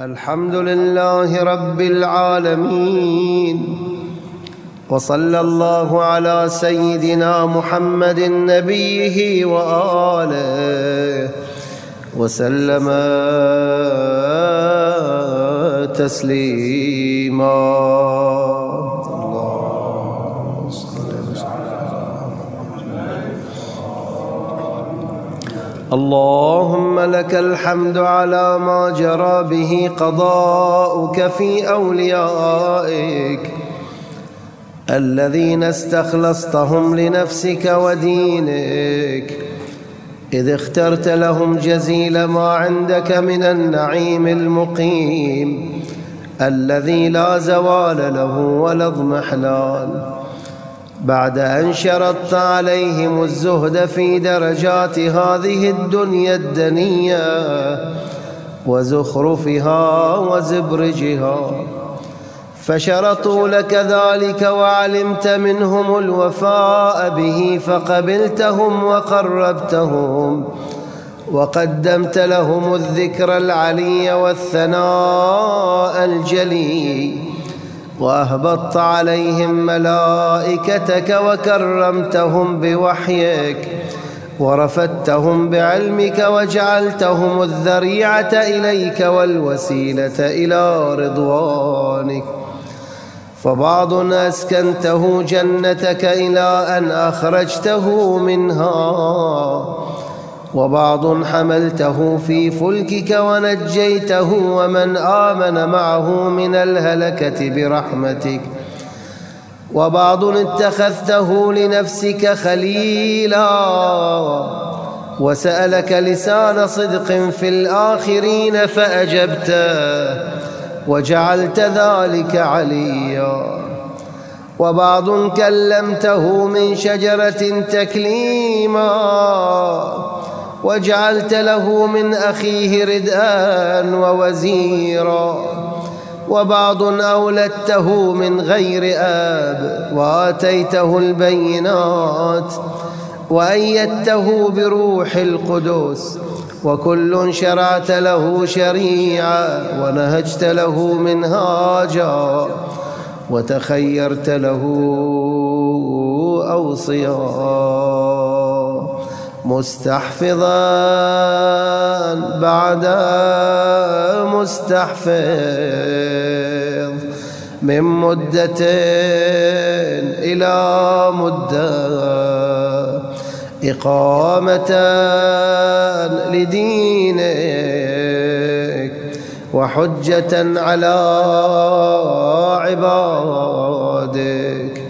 الحمد لله رب العالمين، وصلى الله على سيدنا محمد نبيه وآله وسلم تسليما. اللهم صل على محمد. اللهم لك الحمد على ما جرى به قضاؤك في أوليائك الذين استخلصتهم لنفسك ودينك، إذ اخترت لهم جزيل ما عندك من النعيم المقيم الذي لا زوال له ولا اضمحلال، بعد أن شرطت عليهم الزهد في درجات هذه الدنيا الدنية وزخرفها وزبرجها، فشرطوا لك ذلك وعلمت منهم الوفاء به، فقبلتهم وقربتهم وقدمت لهم الذكر العلي والثناء الجلي، وأهبطت عليهم ملائكتك وكرمتهم بوحيك ورفدتهم بعلمك، وجعلتهم الذريعة إليك والوسيلة إلى رضوانك. فبعض أسكنته جنتك إلى أن أخرجته منها، وبعض حملته في فلكك ونجيته ومن آمن معه من الهلكة برحمتك، وبعض اتخذته لنفسك خليلا، وسألك لسان صدق في الآخرين فأجبته وجعلت ذلك عليا، وبعض كلمته من شجرة تكليما، وجعلت له من أخيه ردءا ووزيرا، وبعض أولدته من غير آب وآتيته البينات وأيدته بروح القدس، وكل شرعت له شريعة ونهجت له منهاجا وتخيرت له أوصيا، مستحفظا بعد مستحفظ، من مدة إلى مدة، إقامة لدينك وحجة على عبادك،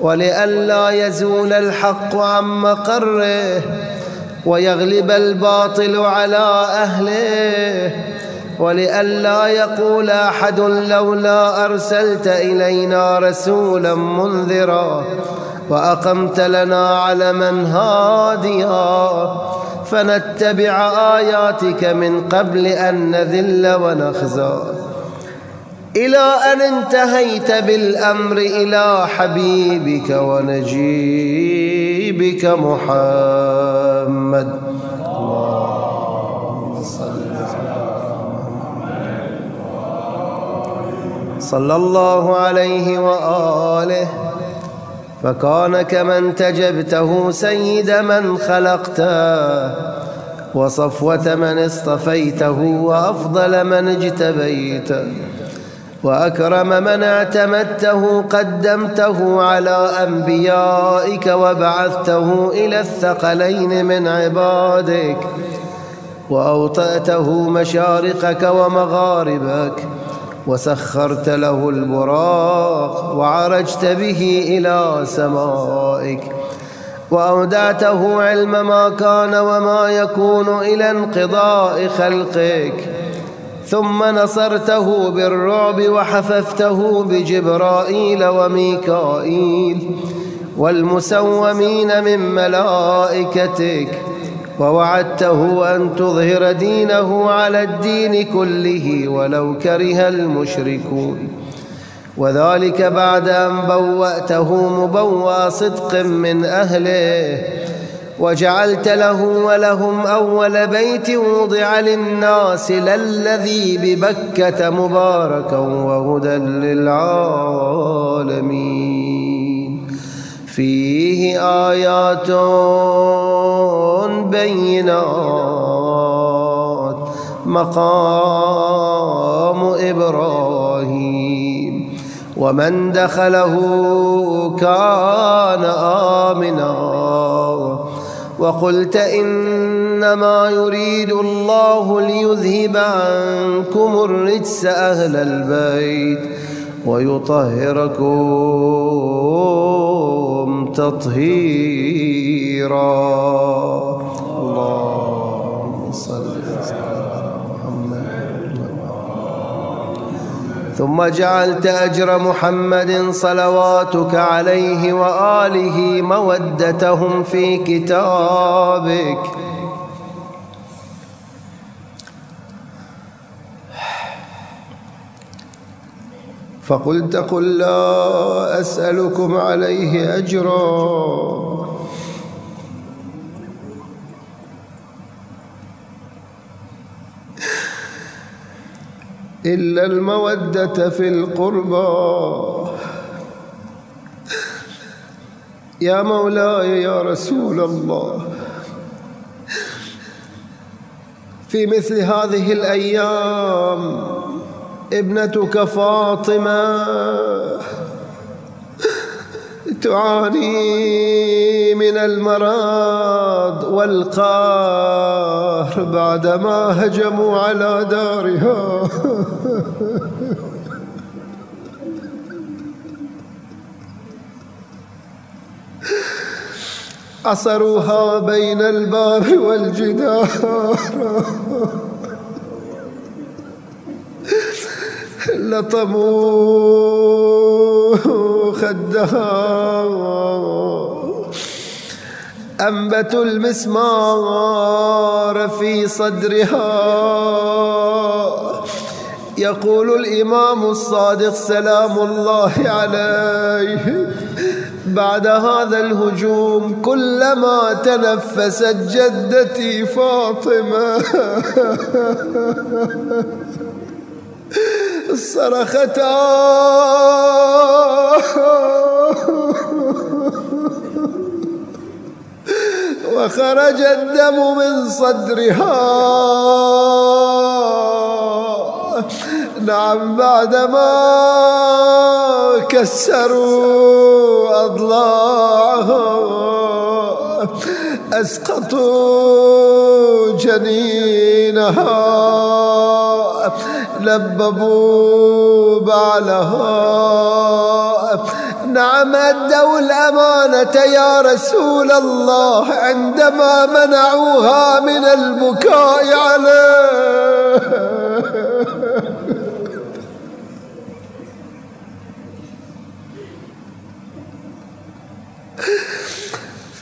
ولئلا يزول الحق عن مقره ويغلب الباطل على أهله، ولئلا يقول أحد لولا أرسلت إلينا رسولا منذرا وأقمت لنا علما هاديا، فنتبع آياتك من قبل أن نذل ونخزى. إلى أن انتهيت بالأمر إلى حبيبك ونجيبك محمد. اللهم صل على محمد صلى الله عليه وآله، فكان كمن تجبته سيد من خلقته، وصفوة من اصطفيته، وأفضل من اجتبيته، وأكرم من اعتمدته، قدمته على أنبيائك وبعثته إلى الثقلين من عبادك، وأوطأته مشارقك ومغاربك، وسخرت له البراق وعرجت به إلى سمائك، وأودعته علم ما كان وما يكون إلى انقضاء خلقك، ثم نصرته بالرعب وحففته بجبرائيل وميكائيل والمسومين من ملائكتك، ووعدته أن تظهر دينه على الدين كله ولو كره المشركون، وذلك بعد أن بوأته مبوأ صدق من أهله، وجعلت له ولهم أول بيت وضع للناس للذي ببكة مباركا وهدى للعالمين. فيه آيات بينات مقام إبراهيم، ومن دخله كان آمنا. وقلت إنما يريد الله ليذهب عنكم الرجس أهل البيت ويطهركم تطهيرا. اللهم صل على محمد. ثم جعلت أجر محمد صلواتك عليه وآله مودتهم في كتابك، فقلت قل لا أسألكم عليه أجرا إلا المودة في القربى. يا مولاي يا رسول الله، في مثل هذه الأيام ابنتك فاطمة تعاني من المرض والقهر بعدما هجموا على دارها. عصروها بين الباب والجدار لطموا خدها، أنبتوا المسمار في صدرها. يقول الإمام الصادق سلام الله عليه بعد هذا الهجوم: كلما تنفست جدتي فاطمة صرختا وخرج الدم من صدرها. نعم، بعدما كسروا أضلاعها أسقطوا جنينها، لببوا بعلها. نعم، أدوا الأمانة يا رسول الله عندما منعوها من البكاء عليه.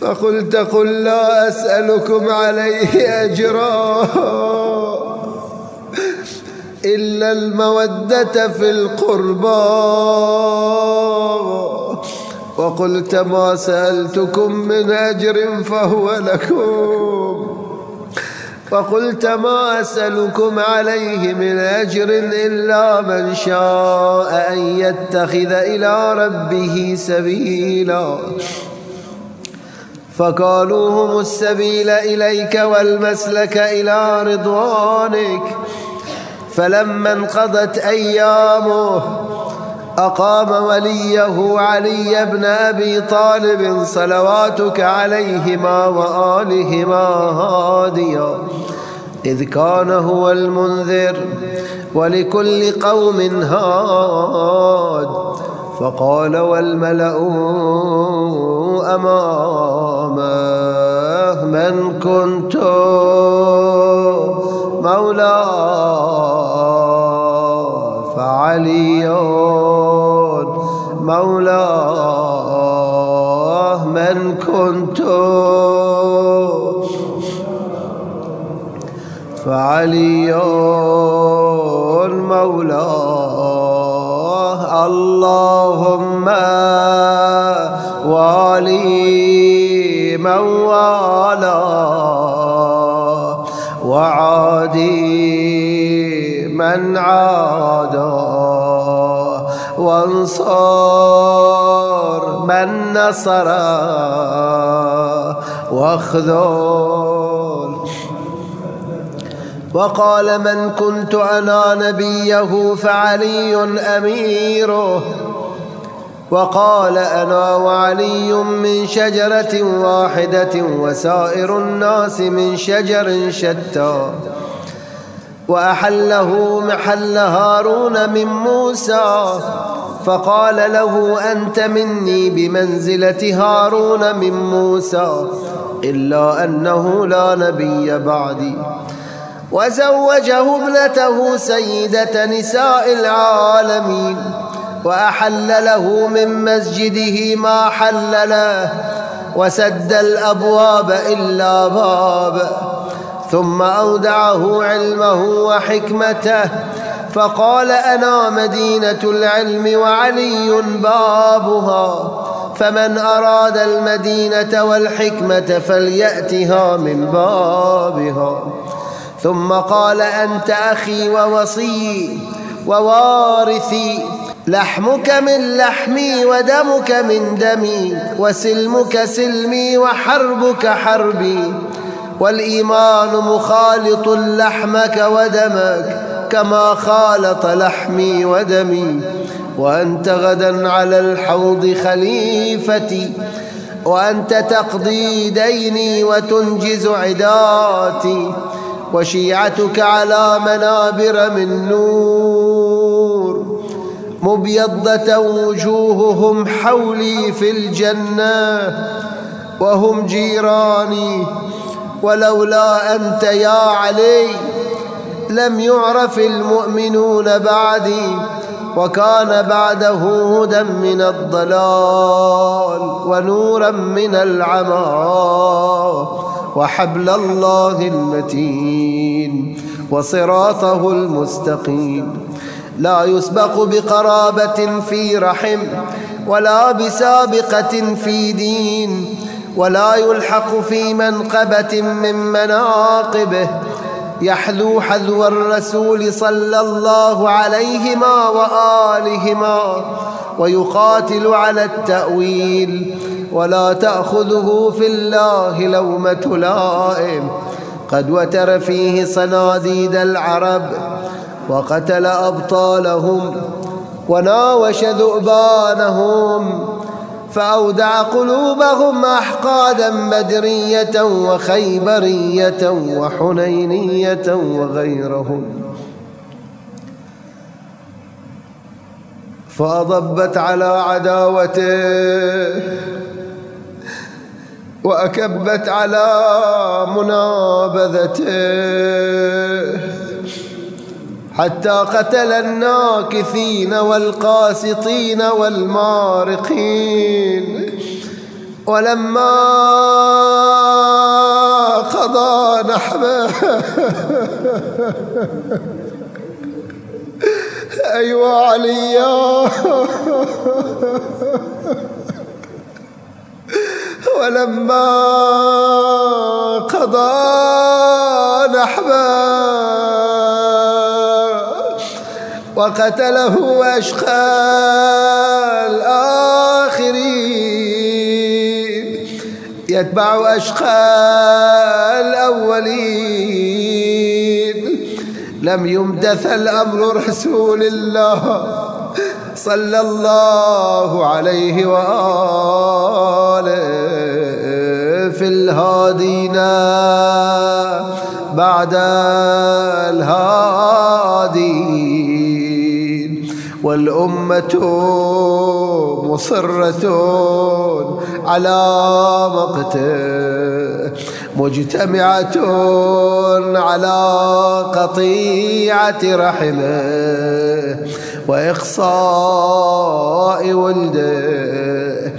فقلت قل لا أسألكم عليه أجرا إلا المودة في القربى، وقلت ما سألتكم من أجر فهو لكم، وقلت ما أسألكم عليه من أجر إلا من شاء أن يتخذ إلى ربه سبيلا. فقالوا هم السبيل إليك والمسلك إلى رضوانك. فلما انقضت أيامه أقام وليه علي بن أبي طالب صلواتك عليهما وآلهما هاديا، إذ كان هو المنذر ولكل قوم هاد. فقال والملأ أمامه: من كنت مولاه فعلي مولاه، من كنت فعلي مولاه، اللهم والي من والي. من عاداه وانصر من نصره واخذل. وقال من كنت أنا نبيه فعلي أميره. وقال أنا وعلي من شجرة واحدة وسائر الناس من شجر شتى. وأحله محل هارون من موسى فقال له أنت مني بمنزلة هارون من موسى إلا أنه لا نبي بعدي. وزوجه ابنته سيدة نساء العالمين. وأحل له من مسجده ما حل له وسد الأبواب إلا باب. ثم أودعه علمه وحكمته فقال أنا مدينة العلم وعلي بابها فمن أراد المدينة والحكمة فليأتها من بابها. ثم قال أنت أخي ووصي ووارثي لحمك من لحمي ودمك من دمي وسلمك سلمي وحربك حربي والإيمان مخالط لحمك ودمك كما خالط لحمي ودمي. وأنت غدا على الحوض خليفتي وأنت تقضي ديني وتنجز عداتي وشيعتك على منابر من نور مبيضة وجوههم حولي في الجنة وهم جيراني. ولولا أنت يا علي لم يعرف المؤمنون بعدي وكان بعده هدى من الضلال ونورا من العمى وحبل الله المتين وصراطه المستقيم. لا يسبق بقرابة في رحم ولا بسابقة في دين ولا يلحق في منقبة من مناقبه يحذو حذو الرسول صلى الله عليهما وآلهما ويقاتل على التأويل ولا تأخذه في الله لومة لائم قد وتر فيه صناديد العرب وقتل أبطالهم وناوش ذؤبانهم فأودع قلوبهم أحقادا بدرية وخيبرية وحنينية وغيرهم فأضبت على عداوته وأكبت على منابذته حتى قتل الناكثين والقاسطين والمارقين. ولما قضى نحبه أيوة عليا ولما قضى نحبه وقتله أشقى الآخرين يتبع أشقى الأولين. لم يمدث الأمر رسول الله صلى الله عليه وآله في الهادينا بعد الهادي والأمة مصرة على مقته مجتمعة على قطيعة رحمه وإقصاء ولده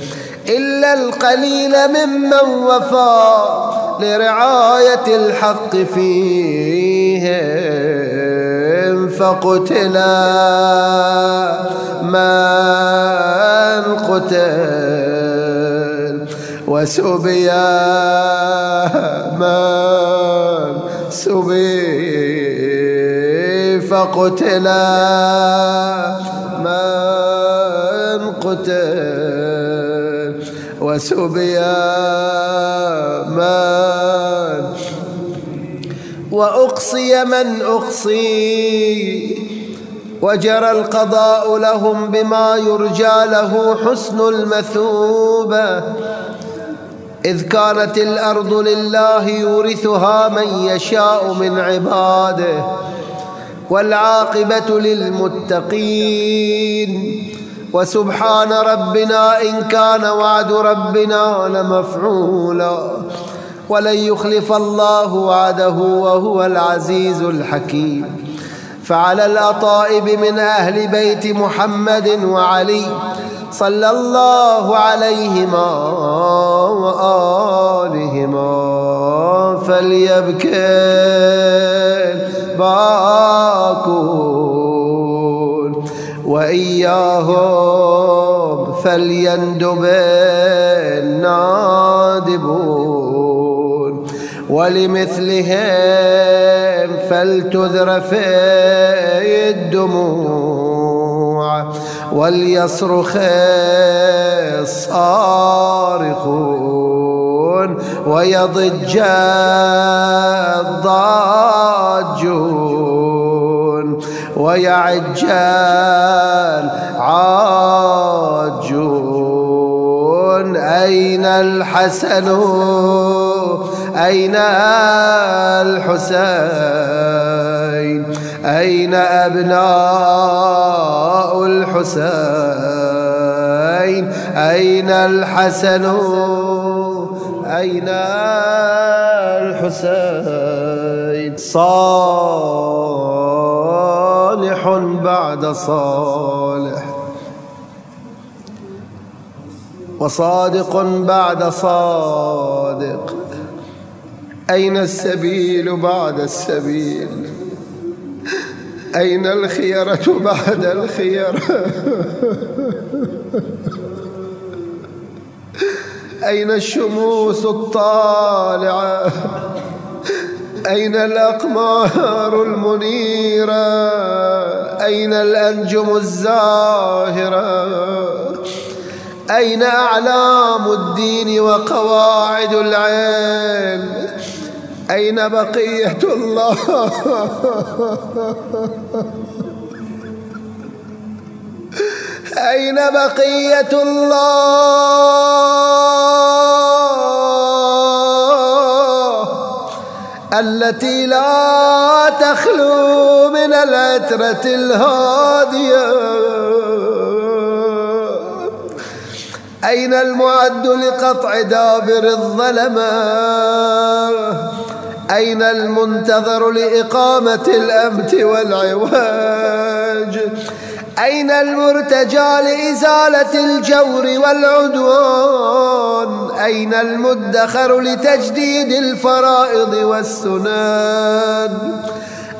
إلا القليل ممن وفى لرعاية الحق فيه فقتل من قتل وسبي من سبي فاقتلا من قتل وسبيا من وأقصي من أقصي وجرى القضاء لهم بما يرجى له حسن المثوبة إذ كانت الأرض لله يورثها من يشاء من عباده والعاقبة للمتقين وسبحان ربنا إن كان وعد ربنا لمفعولا ولن يخلف الله وعده وهو العزيز الحكيم فعلى الأطائب من أهل بيت محمد وعلي صلى الله عليهما وآلهما فليبكي باكون وإياهم فليندب النادبون ولمثلهم فلتذرف الدموع وليصرخ الصارخون ويضج الضاجون ويعج العاجون أين الحسن أين الحسين أين أبناء الحسين أين الحسن أين الحسين صالح بعد صالح وصادق بعد صادق أين السبيل بعد السبيل أين الخيرة بعد الخيرة أين الشموس الطالعة أين الأقمار المنيرة أين الأنجم الزاهرة أين أعلام الدين وقواعد العلم أين بقية الله أين بقية الله التي لا تخلو من العترة الهادية أين المعد لقطع دابر الظلمة أين المنتظر لإقامة الأمت والعواج أين المرتجى لإزالة الجور والعدوان أين المدخر لتجديد الفرائض والسنن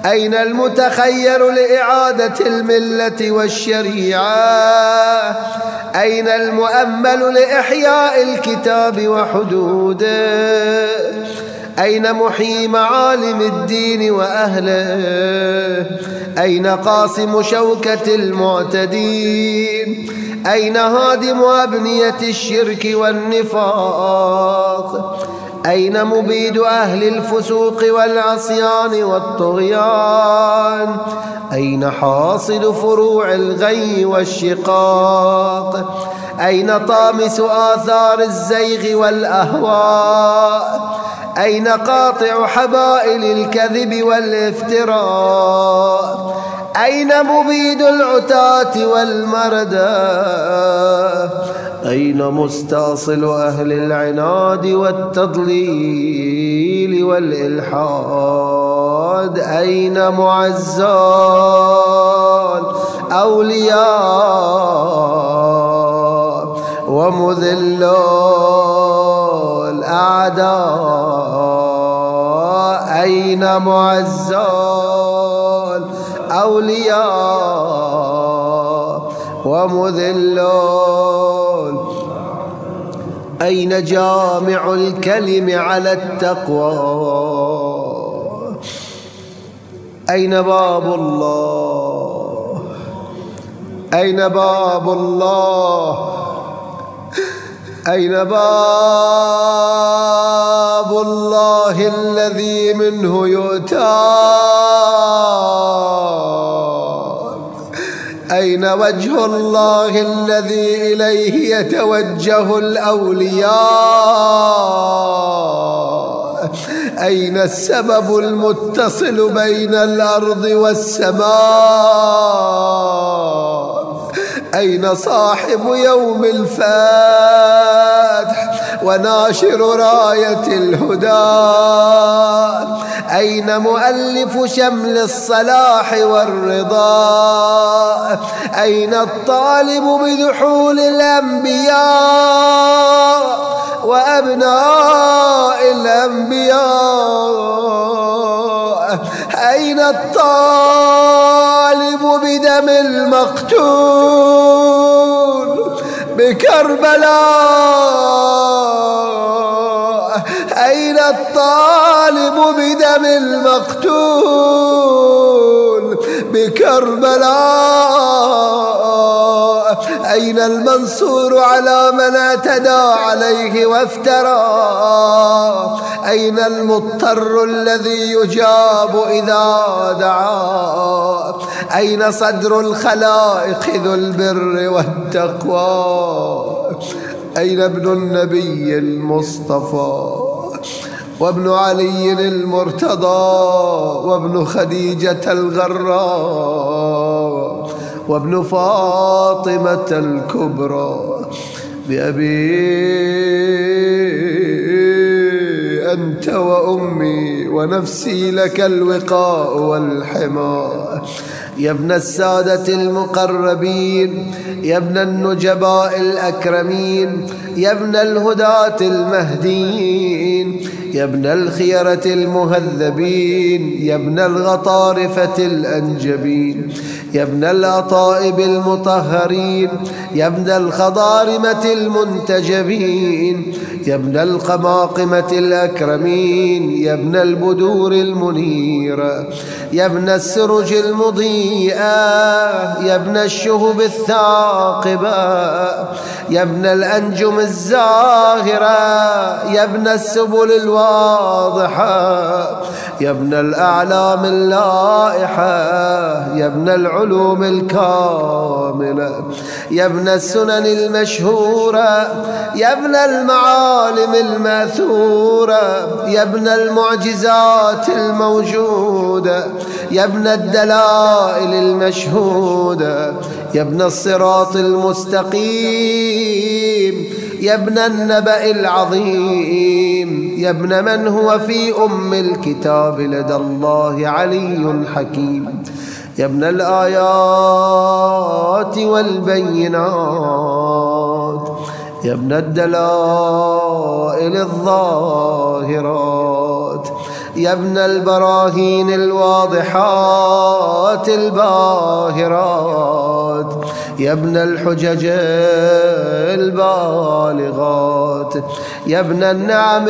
أين المتخير لإعادة الملة والشريعة أين المؤمل لإحياء الكتاب وحدوده أين محيي معالم الدين وأهله أين قاصم شوكة المعتدين أين هادم أبنية الشرك والنفاق أين مبيد أهل الفسوق والعصيان والطغيان أين حاصد فروع الغي والشقاق أين طامس آثار الزيغ والأهواء أين قاطع حبائل الكذب والافتراء أين مبيد العتاة والمردى أين مستأصل أهل العناد والتضليل والإلحاد أين معزان أولياء ومذلون أعداء أين معزان أولياء ومذلون أين جامع الكلم على التقوى أين باب الله؟ أين باب الله؟ أين باب الله الذي منه يؤتى؟ أين وجه الله الذي إليه يتوجه الأولياء؟ أين السبب المتصل بين الأرض والسماء؟ أين صاحب يوم الفتح وناشر راية الهدى؟ أين مؤلف شمل الصلاح والرضا؟ أين الطالب بدحول الأنبياء وأبناء الأنبياء؟ أين الطالب بدم المقتول بكربلاء؟ أين الطالب بدم المقتول بكربلاء؟ أين المنصور على من اعتدى عليه وافترى؟ أين المضطر الذي يجاب إذا دعا؟ أين صدر الخلائق ذو البر والتقوى؟ أين ابن النبي المصطفى وابن علي المرتضى وابن خديجة الغراء وابن فاطمة الكبرى بأبي أنت وأمي ونفسي لك الوقاء والحماء؟ يا ابن السادة المقربين، يا ابن النجباء الأكرمين، يا ابن الهداة المهديين، يا ابن الخيرة المهذبين، يا ابن الغطارفة الأنجبين، يا ابن الأطائب المطهرين، يا ابن الخضارمة المنتجبين، يا ابن القماقمة الأكرمين، يا ابن البدور المنيرة، يا ابن السرج المضيئة، يا ابن الشهب الثاقبة، يا ابن الأنجم الزاهرة، يا ابن السبل الواضحة، يا ابن الأعلام اللائحة، يا ابن العلوم الكاملة، يا ابن السنن المشهورة، يا ابن المعالم المأثورة، يا ابن المعجزات الموجودة، يا ابن الدلائل المشهودة، يا ابن الصراط المستقيم، يا ابن النبأ العظيم، يا ابن من هو في أم الكتاب لدى الله علي حكيم، يا ابن الآيات والبينات، يا ابن الدلائل الظاهرات، يا ابن البراهين الواضحات الباهرات، يا ابن الحجج البالغات، يا ابن النعم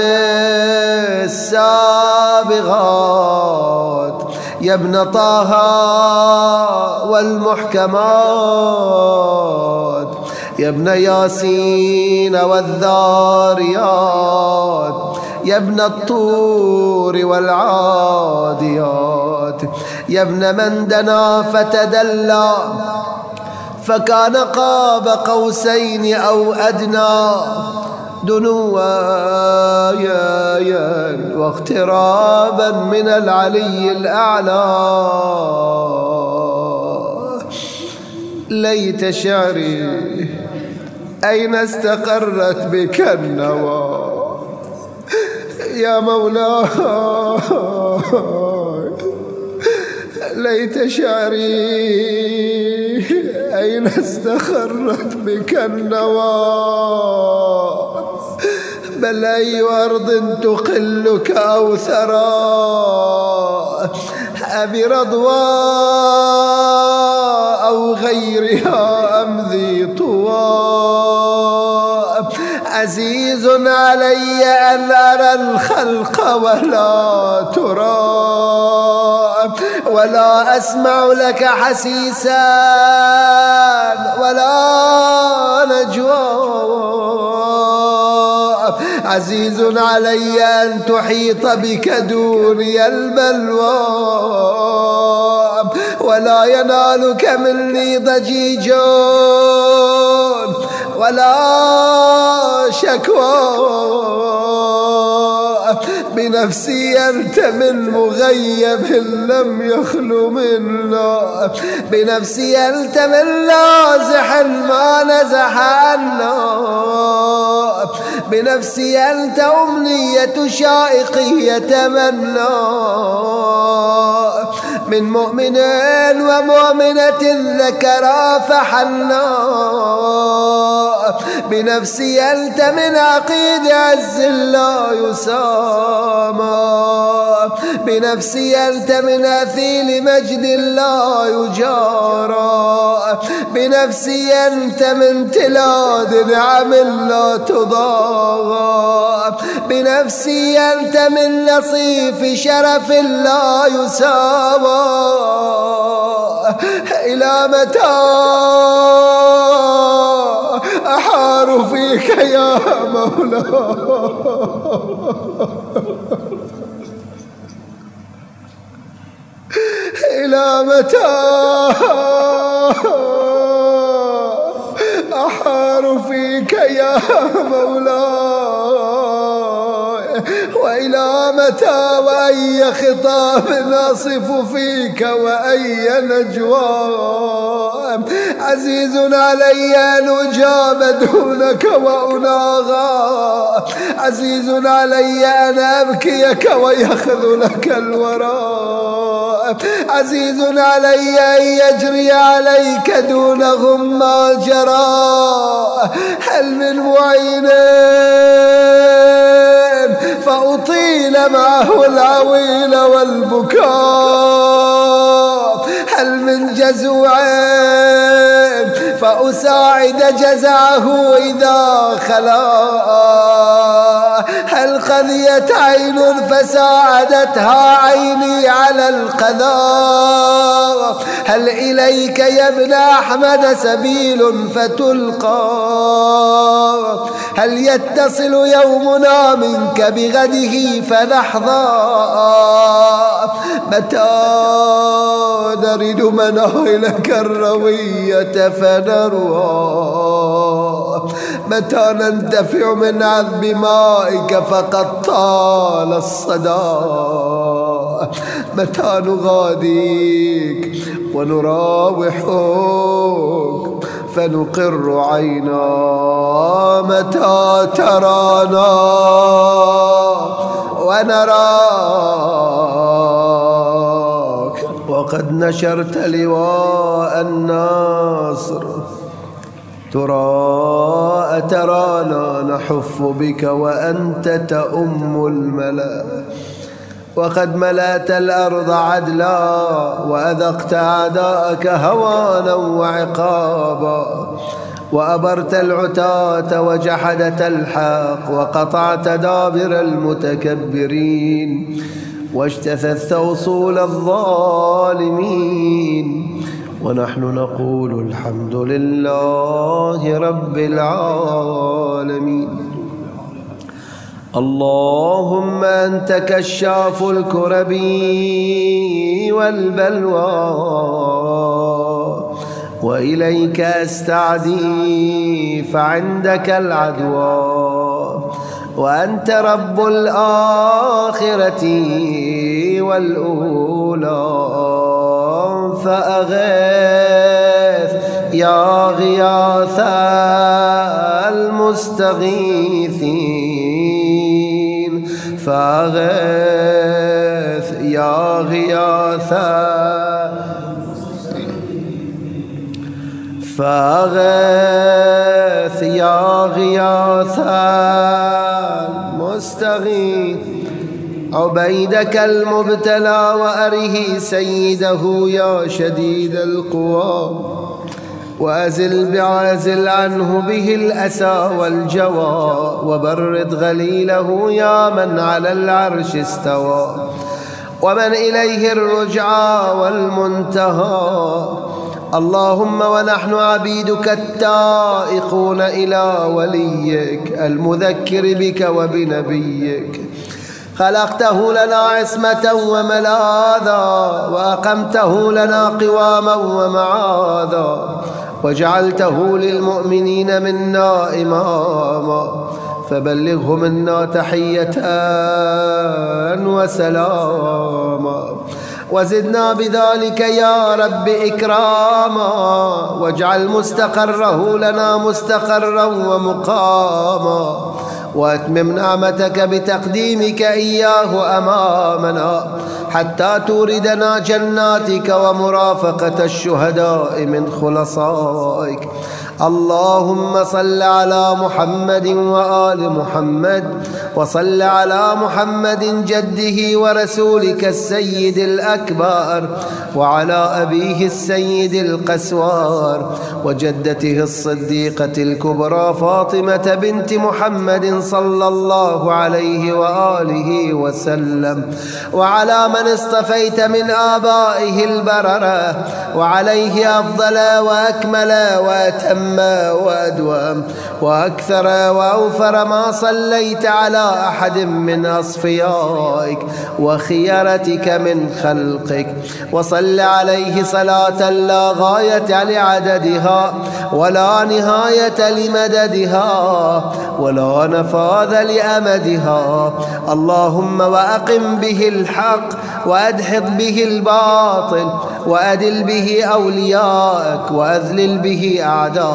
السابغات، يا ابن طه والمحكمات، يا ابن ياسين والذاريات، يا ابن الطور والعاديات، يا ابن من دنا فتدلى فكان قاب قوسين أو أدنى دنوايا واقترابا من العلي الأعلى. ليت شعري أين استقرت بك النوى يا مولاي؟ ليت شعري أين استخرت بك النوى؟ بل أي أرض تقلك أو ثرى أبرضوى أو غيرها أم ذي طوى؟ عزيز علي أن أرى الخلق ولا ترى، ولا أسمع لك حسيسا ولا نجوى. عزيز علي أن تحيط بك دوني البلوى، ولا ينالك مني ضجيج ولا شكوى. بنفسي أنت من مغيب لم يخلو منا، بنفسي أنت من نازح ما نزح عنا، بنفسي أنت أمنية شائق يتمنى. من مؤمن ومؤمنة ذكرا فحنا، بنفسي أنت من عقيد عز لا يسامى، بنفسي أنت من أثيل مجد لا يجارى، بنفسي أنت من تلاد نعم لا تضاغى، بنفسي أنت من لصيف شرف لا يساوى. إلى متى أحار فيك يا مولاي؟ إلى متى أحار فيك يا مولاي؟ وإلى متى وأي خطاب أصف فيك وأي نجوى؟ عزيز علي أن أجاب دونك وأناغى، عزيز علي أن أبكيك ويخذلك الوراء، عزيز علي أن يجري عليك دونهم ما جرى. هل من معين فأطيل معه العويل والبكاء، هل من جزوع فأساعد جزعه إذا خلا، هل قضيت عين فساعدتها عيني على القضاء، هل إليك يا ابن أحمد سبيل فتلقى، هل يتصل يومنا منك بغده فنحظى. متى نرد مناهلك الروية فنروى، متى ننتفع من عذب مائك فقد طال الصدى، متى نغاديك ونراوحك فنقر عينا. متى ترانا ونراك وقد نشرت لواء الناصر، ترانا نحف بك وأنت تؤم الملا، وقد ملأت الأرض عدلا وأذقت أعداءك هوانا وعقابا، وأبرت العتاة وجحدت الحق وقطعت دابر المتكبرين، واجتثثت أصول الظالمين، ونحن نقول الحمد لله رب العالمين. اللهم أنت كشاف الكرب والبلوى، وإليك أستعدي فعندك العدوى، وأنت رب الآخرة والأولى، فأغاث يا غياث المستغيثين، فأغاث يا غياث، فأغاث يا غياث المستغيث، عبيدك المبتلى وأره سيده يا شديد القوى، وأزل عنه به الأسى والجوى، وبرد غليله يا من على العرش استوى، ومن إليه الرجعى والمنتهى. اللهم ونحن عبيدك التائقون إلى وليك المذكر بك وبنبيك، خلقته لنا عصمة وملاذا، وأقمته لنا قواما ومعاذا، وجعلته للمؤمنين منا إماما، فبلغه منا تحية وسلاما، وزدنا بذلك يا رب إكراما، واجعل مستقره لنا مستقرا ومقاما، وأتمم نعمتك بتقديمك إياه أمامنا حتى توردنا جناتك ومرافقة الشهداء من خلصائك. اللهم صل على محمد وآل محمد، وصل على محمد جده ورسولك السيد الأكبر، وعلى أبيه السيد القسوار، وجدته الصديقة الكبرى فاطمة بنت محمد صلى الله عليه وآله وسلم، وعلى من اصطفيت من آبائه البررة، وعليه أفضل وأكمل وأتم وأدوم وأكثر وأوفر ما صليت على أحد من أصفيائك وخيرتك من خلقك، وصل عليه صلاة لا غاية لعددها ولا نهاية لمددها ولا نفاذ لأمدها. اللهم وأقم به الحق وأدحض به الباطل، وأدل به أوليائك وأذلل به أعدائك،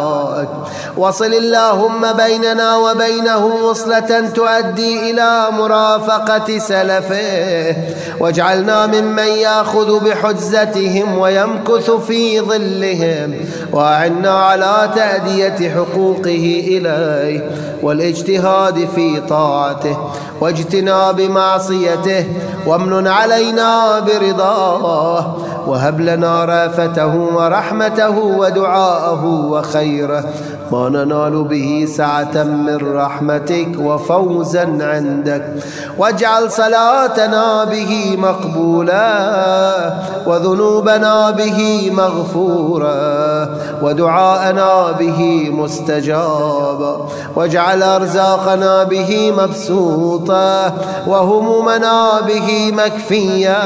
وصل اللهم بيننا وبينه وصلة تؤدي إلى مرافقة سلفه، واجعلنا ممن يأخذ بحجزتهم ويمكث في ظلهم، وأعنا على تأدية حقوقه إليه والاجتهاد في طاعته واجتناب معصيته، وامن علينا برضاه، وهب لنا رأفته ورحمته ودعاءه وخيره، ما ننال به سعة من رحمتك وفوزا عندك، واجعل صلاتنا به مقبولا وذنوبنا به مغفورا ودعاءنا به مستجابا، واجعل أرزاقنا به مبسوطا وهمومنا به مكفيا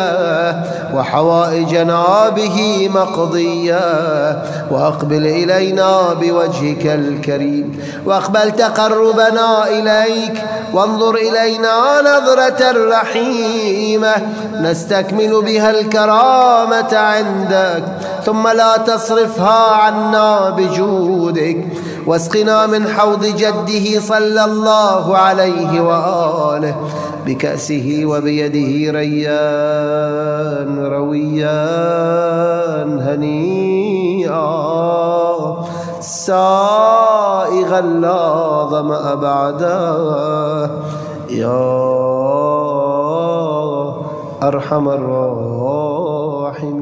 وحوائجنا به مقضيا، وأقبل إلينا بوجهك الكريم، واقبل تقربنا إليك، وانظر إلينا نظرة رحيمة نستكمل بها الكرامة عندك، ثم لا تصرفها عنا بجودك، واسقنا من حوض جده صلى الله عليه وآله بكأسه وبيده ريان رويان هنيئا سائغا لا ظمأ بعده يا أرحم الراحمين.